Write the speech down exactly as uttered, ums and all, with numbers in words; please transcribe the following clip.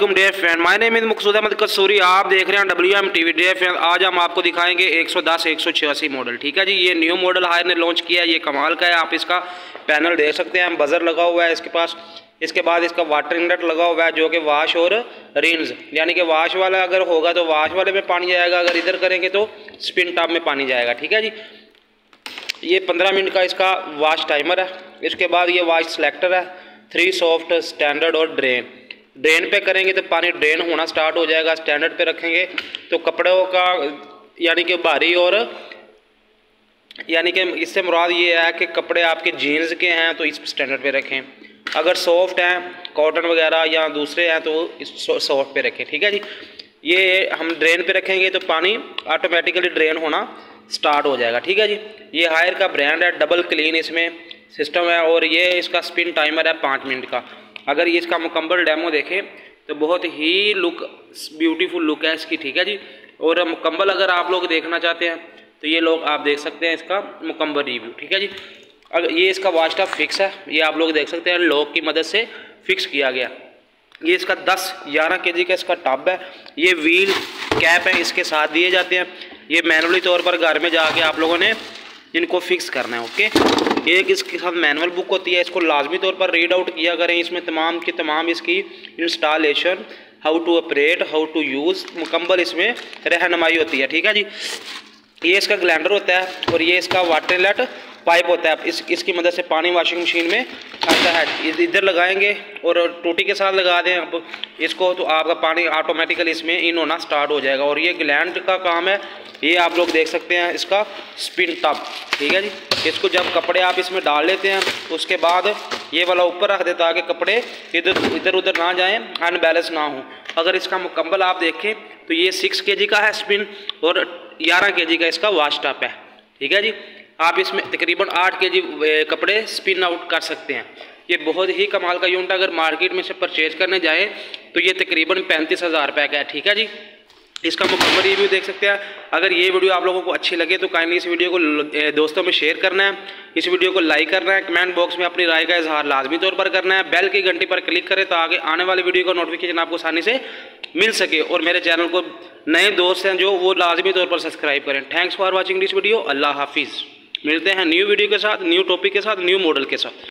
Dare friend, my name is Maqsood Ahmad Kasuri. आप देख रहे हैं W M T V. Dear friend, आज हम आपको दिखाएंगे एक सौ दस एक सौ छियासी मॉडल। ठीक है जी, ये न्यू मॉडल हायर ने लॉन्च किया है। ये कमाल का है। आप इसका पैनल देख सकते हैं, बजर लगा हुआ है इसके पास। इसके बाद इसका वाटर इनलेट लगा हुआ है जो कि वाश और रिंस, यानी कि वाश वाला अगर होगा तो वाश वाले में पानी जाएगा, अगर इधर करेंगे तो स्पिन टॉप में पानी जाएगा। ठीक है जी, ये पंद्रह मिनट का इसका वाश टाइमर है। इसके बाद ये वाश सेलेक्टर है, थ्री सॉफ्ट, स्टैंडर्ड और ड्रेन। ड्रेन पे करेंगे तो पानी ड्रेन होना स्टार्ट हो जाएगा, स्टैंडर्ड पे रखेंगे तो कपड़ों का यानी कि भारी, और यानी कि इससे मुराद ये है कि कपड़े आपके जीन्स के हैं तो इस स्टैंडर्ड पे रखें, अगर सॉफ्ट हैं कॉटन वगैरह या दूसरे हैं तो इस सॉफ्ट पे रखें। ठीक है जी, ये हम ड्रेन पे रखेंगे तो पानी ऑटोमेटिकली ड्रेन होना स्टार्ट हो जाएगा। ठीक है जी, ये हायर का ब्रांड है, डबल क्लीन इसमें सिस्टम है, और ये इसका स्पिन टाइमर है पाँच मिनट का। अगर ये इसका मुकम्मल डेमो देखें तो बहुत ही लुक ब्यूटीफुल लुक है इसकी। ठीक है जी, और मुकम्मल अगर आप लोग देखना चाहते हैं तो ये लोग आप देख सकते हैं इसका मुकम्मल रिव्यू। ठीक है जी, अगर ये इसका वाश टॉप फिक्स है, ये आप लोग देख सकते हैं लॉक की मदद से फिक्स किया गया। ये इसका दस ग्यारह केजी का इसका टब है। ये व्हील कैप है इसके साथ दिए जाते हैं। ये मैनुअली तौर पर घर में जाके आप लोगों ने इनको फिक्स करना है। ओके, एक इसके साथ मैनुअल बुक होती है, इसको लाजमी तौर पर रीड आउट किया करें। इसमें तमाम के तमाम इसकी installation, how to operate, how to use, मुकम्मल इसमें रहनुमाई होती है। ठीक है जी, ये इसका ग्लैंडर होता है और ये इसका वाटर इनलेट पाइप होता है। इस इसकी मदद से पानी वाशिंग मशीन में आता है। इधर लगाएंगे और टूटी के साथ लगा दें अब इसको, तो आपका पानी ऑटोमेटिकली इसमें इन होना स्टार्ट हो जाएगा। और ये ग्लैंड का काम है, ये आप लोग देख सकते हैं इसका स्पिन टॉप। ठीक है जी, इसको जब कपड़े आप इसमें डाल लेते हैं उसके बाद ये वाला ऊपर रख देता है कि कपड़े इधर इधर उधर ना जाएँ, अनबैलेंस ना हो। अगर इसका मुकम्मल आप देखें तो ये सिक्स के जी का है स्पिन और ग्यारह के जी का इसका वाश टॉप है। ठीक है जी, आप इसमें तकरीबन आठ के जी कपड़े स्पिन आउट कर सकते हैं। ये बहुत ही कमाल का यूनिट है। अगर मार्केट में से परचेज करने जाएँ तो ये तकरीबन पैंतीस हज़ार रुपये का है। ठीक है जी, इसका मुकम्मल रिव्यू देख सकते हैं। अगर ये वीडियो आप लोगों को अच्छी लगे तो काइंडली इस वीडियो को दोस्तों में शेयर करना है, इस वीडियो को लाइक करना है, कमेंट बॉक्स में अपनी राय का इजहार लाजमी तौर पर करना है, बेल की घंटी पर क्लिक करें ताकि आने वाले वीडियो का नोटिफिकेशन आपको आसानी से मिल सके। और मेरे चैनल को नए दोस्त हैं जो वो लाजमी तौर पर सब्सक्राइब करें। Thanks for watching this video. अल्लाह हाफिज़। मिलते हैं न्यू वीडियो के साथ, न्यू टॉपिक के साथ, न्यू मॉडल के साथ।